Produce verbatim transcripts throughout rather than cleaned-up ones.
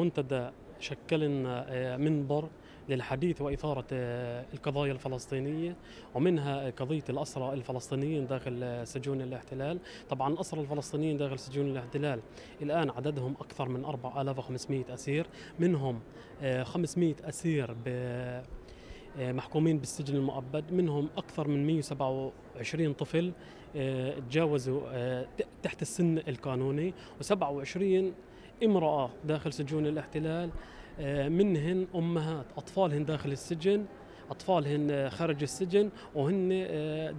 منتدى شكلنا منبر للحديث وإثارة القضايا الفلسطينية، ومنها قضية الأسرى الفلسطينيين داخل سجون الاحتلال. طبعا الأسرى الفلسطينيين داخل سجون الاحتلال الآن عددهم أكثر من أربعة آلاف وخمسمائة أسير، منهم خمسمائة أسير ب محكومين بالسجن المؤبد، منهم أكثر من مئة وسبعة وعشرين طفل تجاوزوا تحت السن القانوني، وسبعة وعشرين امرأة داخل سجون الاحتلال، منهن أمهات أطفالهن داخل السجن، أطفالهن خارج السجن، وهن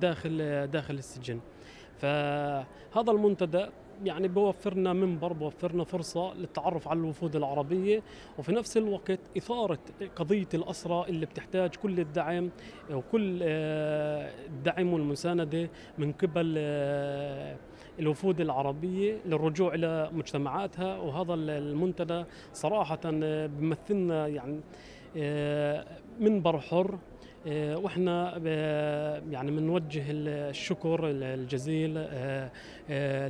داخل داخل السجن. فهذا المنتدى يعني بوفرنا منبر، بوفرنا فرصة للتعرف على الوفود العربية، وفي نفس الوقت إثارة قضية الأسرى اللي بتحتاج كل الدعم وكل الدعم والمساندة من قبل الوفود العربية للرجوع إلى مجتمعاتها. وهذا المنتدى صراحة بيمثلنا يعني منبر حر، واحنا يعني بنوجه الشكر الجزيل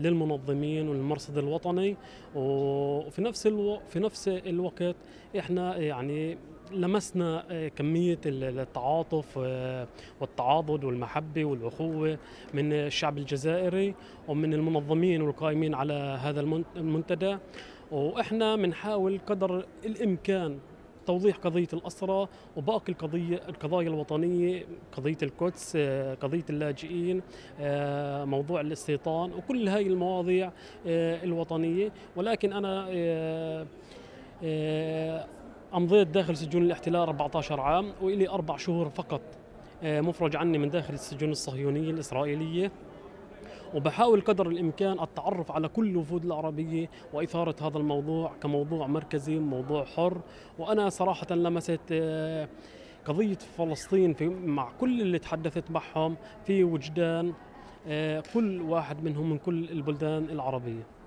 للمنظمين والمرصد الوطني، وفي نفس في نفس الوقت احنا يعني لمسنا كمية التعاطف والتعاضد والمحبة والأخوة من الشعب الجزائري ومن المنظمين والقائمين على هذا المنتدى. واحنا بنحاول قدر الإمكان توضيح قضية الأسرى وباقي القضية القضايا الوطنية، قضية القدس، قضية اللاجئين، موضوع الاستيطان، وكل هاي المواضيع الوطنية. ولكن أنا أمضيت داخل سجون الاحتلال أربعة عشر عام، وإلي أربع شهور فقط مفرج عني من داخل السجون الصهيونية الإسرائيلية، وبحاول قدر الإمكان التعرف على كل الوفود العربية وإثارة هذا الموضوع كموضوع مركزي، موضوع حر. وأنا صراحة لمست قضية فلسطين في مع كل اللي تحدثت معهم في وجدان كل واحد منهم من كل البلدان العربية.